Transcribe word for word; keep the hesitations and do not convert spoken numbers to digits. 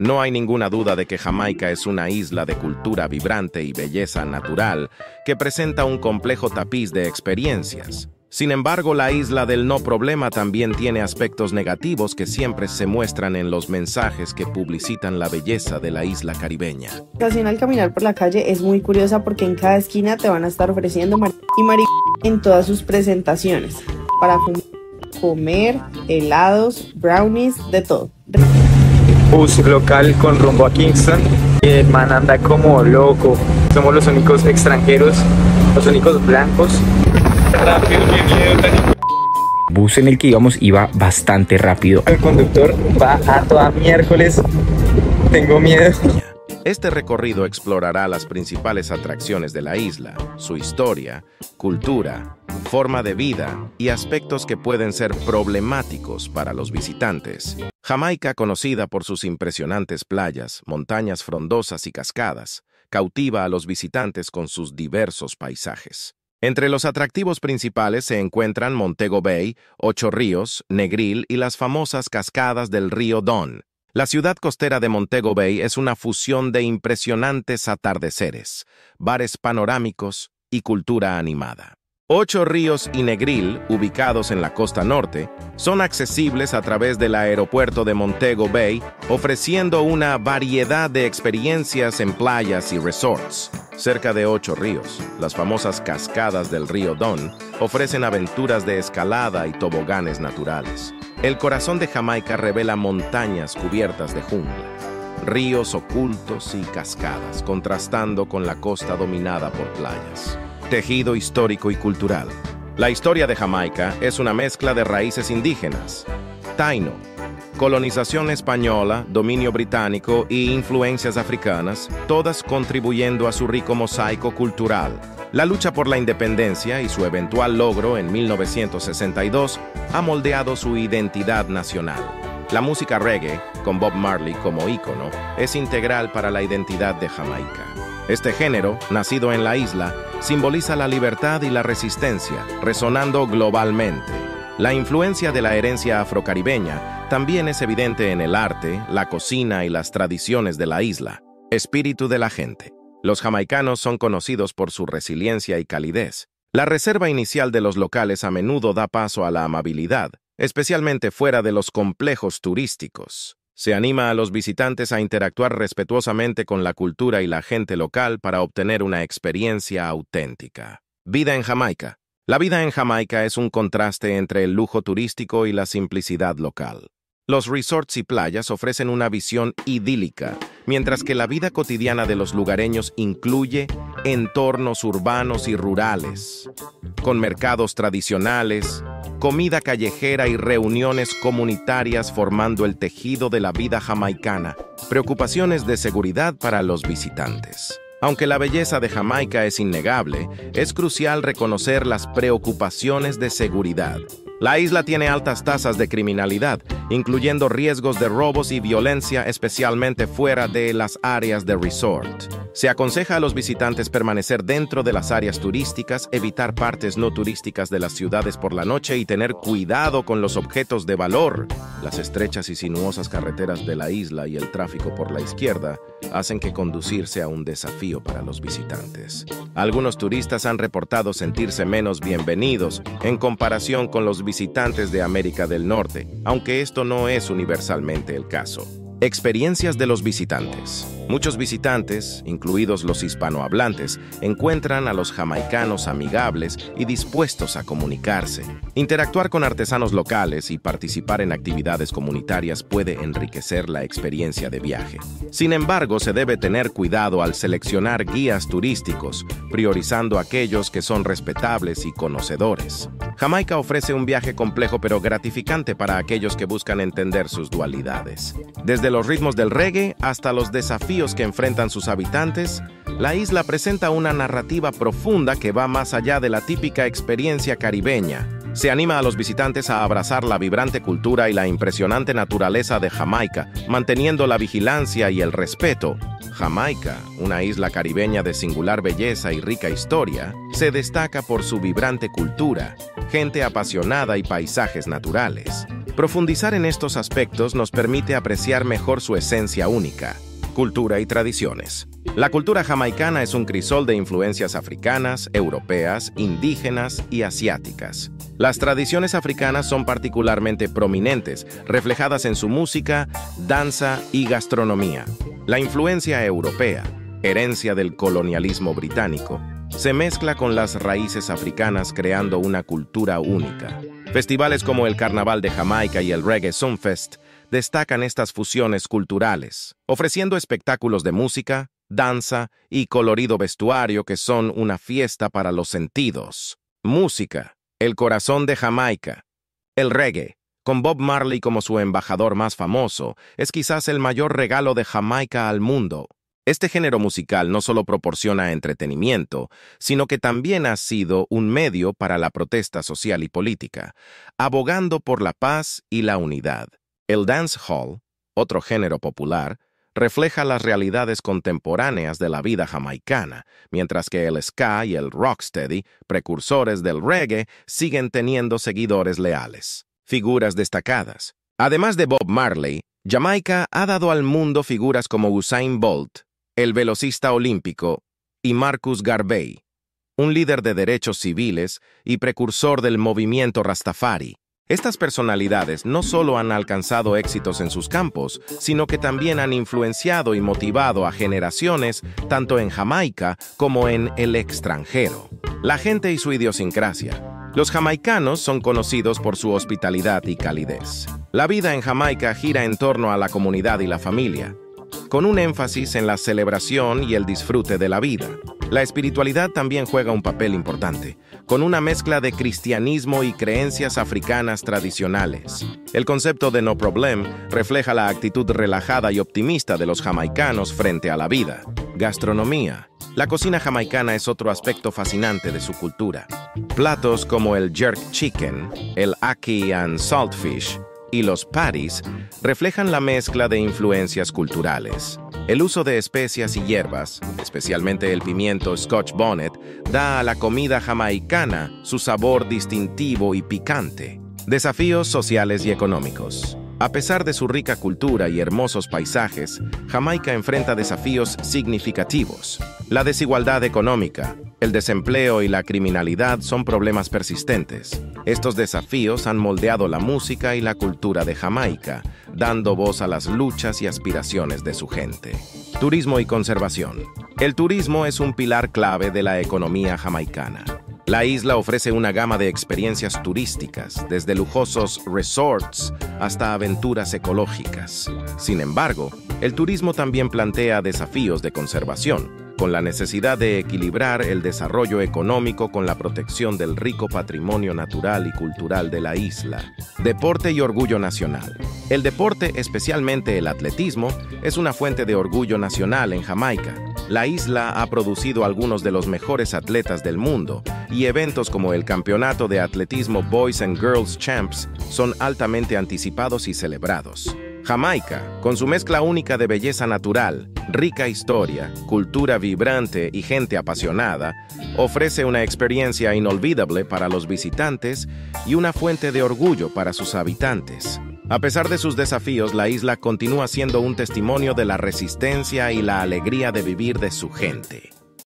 No hay ninguna duda de que Jamaica es una isla de cultura vibrante y belleza natural que presenta un complejo tapiz de experiencias. Sin embargo, la isla del no problema también tiene aspectos negativos que siempre se muestran en los mensajes que publicitan la belleza de la isla caribeña. La situación al caminar por la calle es muy curiosa porque en cada esquina te van a estar ofreciendo mar y maric en todas sus presentaciones. Para comer, helados, brownies, de todo. Bus local con rumbo a Kingston. El man anda como loco. Somos los únicos extranjeros, los únicos blancos. El bus en el que íbamos iba bastante rápido. El conductor va a toda miércoles. Tengo miedo. Este recorrido explorará las principales atracciones de la isla, su historia, cultura, forma de vida y aspectos que pueden ser problemáticos para los visitantes. Jamaica, conocida por sus impresionantes playas, montañas frondosas y cascadas, cautiva a los visitantes con sus diversos paisajes. Entre los atractivos principales se encuentran Montego Bay, Ocho Ríos, Negril y las famosas cascadas del río Dunn. La ciudad costera de Montego Bay es una fusión de impresionantes atardeceres, bares panorámicos y cultura animada. Ocho Ríos y Negril, ubicados en la costa norte, son accesibles a través del aeropuerto de Montego Bay, ofreciendo una variedad de experiencias en playas y resorts. Cerca de Ocho Ríos, las famosas cascadas del río Dunn ofrecen aventuras de escalada y toboganes naturales. El corazón de Jamaica revela montañas cubiertas de jungla, ríos ocultos y cascadas, contrastando con la costa dominada por playas. Tejido histórico y cultural. La historia de Jamaica es una mezcla de raíces indígenas, taino, colonización española, dominio británico e influencias africanas, todas contribuyendo a su rico mosaico cultural. La lucha por la independencia y su eventual logro en mil novecientos sesenta y dos ha moldeado su identidad nacional. La música reggae, con Bob Marley como ícono, es integral para la identidad de Jamaica. Este género, nacido en la isla, simboliza la libertad y la resistencia, resonando globalmente. La influencia de la herencia afrocaribeña también es evidente en el arte, la cocina y las tradiciones de la isla. Espíritu de la gente. Los jamaicanos son conocidos por su resiliencia y calidez. La reserva inicial de los locales a menudo da paso a la amabilidad, especialmente fuera de los complejos turísticos. Se anima a los visitantes a interactuar respetuosamente con la cultura y la gente local para obtener una experiencia auténtica. Vida en Jamaica. La vida en Jamaica es un contraste entre el lujo turístico y la simplicidad local. Los resorts y playas ofrecen una visión idílica, mientras que la vida cotidiana de los lugareños incluye entornos urbanos y rurales, con mercados tradicionales, comida callejera y reuniones comunitarias formando el tejido de la vida jamaicana. Preocupaciones de seguridad para los visitantes. Aunque la belleza de Jamaica es innegable, es crucial reconocer las preocupaciones de seguridad. La isla tiene altas tasas de criminalidad, incluyendo riesgos de robos y violencia, especialmente fuera de las áreas de resort. Se aconseja a los visitantes permanecer dentro de las áreas turísticas, evitar partes no turísticas de las ciudades por la noche y tener cuidado con los objetos de valor. Las estrechas y sinuosas carreteras de la isla y el tráfico por la izquierda hacen que conducir sea un desafío para los visitantes. Algunos turistas han reportado sentirse menos bienvenidos en comparación con los visitantes de América del Norte, aunque esto no es universalmente el caso. Experiencias de los visitantes. Muchos visitantes, incluidos los hispanohablantes, encuentran a los jamaicanos amigables y dispuestos a comunicarse. Interactuar con artesanos locales y participar en actividades comunitarias puede enriquecer la experiencia de viaje. Sin embargo, se debe tener cuidado al seleccionar guías turísticos, priorizando aquellos que son respetables y conocedores. Jamaica ofrece un viaje complejo pero gratificante para aquellos que buscan entender sus dualidades. Desde los ritmos del reggae hasta los desafíos que enfrentan sus habitantes, la isla presenta una narrativa profunda que va más allá de la típica experiencia caribeña. Se anima a los visitantes a abrazar la vibrante cultura y la impresionante naturaleza de Jamaica, manteniendo la vigilancia y el respeto. Jamaica, una isla caribeña de singular belleza y rica historia, se destaca por su vibrante cultura, gente apasionada y paisajes naturales. Profundizar en estos aspectos nos permite apreciar mejor su esencia única, cultura y tradiciones. La cultura jamaicana es un crisol de influencias africanas, europeas, indígenas y asiáticas. Las tradiciones africanas son particularmente prominentes, reflejadas en su música, danza y gastronomía. La influencia europea, herencia del colonialismo británico, se mezcla con las raíces africanas creando una cultura única. Festivales como el Carnaval de Jamaica y el Reggae Sunfest destacan estas fusiones culturales, ofreciendo espectáculos de música, danza y colorido vestuario que son una fiesta para los sentidos. Música, el corazón de Jamaica. El reggae, con Bob Marley como su embajador más famoso, es quizás el mayor regalo de Jamaica al mundo. Este género musical no solo proporciona entretenimiento, sino que también ha sido un medio para la protesta social y política, abogando por la paz y la unidad. El dancehall, otro género popular, refleja las realidades contemporáneas de la vida jamaicana, mientras que el ska y el rocksteady, precursores del reggae, siguen teniendo seguidores leales. Figuras destacadas. Además de Bob Marley, Jamaica ha dado al mundo figuras como Usain Bolt, el velocista olímpico, y Marcus Garvey, un líder de derechos civiles y precursor del movimiento Rastafari. Estas personalidades no solo han alcanzado éxitos en sus campos, sino que también han influenciado y motivado a generaciones tanto en Jamaica como en el extranjero. La gente y su idiosincrasia. Los jamaicanos son conocidos por su hospitalidad y calidez. La vida en Jamaica gira en torno a la comunidad y la familia, con un énfasis en la celebración y el disfrute de la vida. La espiritualidad también juega un papel importante, con una mezcla de cristianismo y creencias africanas tradicionales. El concepto de no problem refleja la actitud relajada y optimista de los jamaicanos frente a la vida. Gastronomía. La cocina jamaicana es otro aspecto fascinante de su cultura. Platos como el jerk chicken, el ackee and saltfish, y los patties reflejan la mezcla de influencias culturales. El uso de especias y hierbas, especialmente el pimiento Scotch Bonnet, da a la comida jamaicana su sabor distintivo y picante. Desafíos sociales y económicos. A pesar de su rica cultura y hermosos paisajes, Jamaica enfrenta desafíos significativos. La desigualdad económica, el desempleo y la criminalidad son problemas persistentes. Estos desafíos han moldeado la música y la cultura de Jamaica, dando voz a las luchas y aspiraciones de su gente. Turismo y conservación. El turismo es un pilar clave de la economía jamaicana. La isla ofrece una gama de experiencias turísticas, desde lujosos resorts hasta aventuras ecológicas. Sin embargo, el turismo también plantea desafíos de conservación, con la necesidad de equilibrar el desarrollo económico con la protección del rico patrimonio natural y cultural de la isla. Deporte y orgullo nacional. El deporte, especialmente el atletismo, es una fuente de orgullo nacional en Jamaica. La isla ha producido algunos de los mejores atletas del mundo, y eventos como el campeonato de atletismo Boys and Girls Champs son altamente anticipados y celebrados. Jamaica, con su mezcla única de belleza natural, rica historia, cultura vibrante y gente apasionada, ofrece una experiencia inolvidable para los visitantes y una fuente de orgullo para sus habitantes. A pesar de sus desafíos, la isla continúa siendo un testimonio de la resistencia y la alegría de vivir de su gente.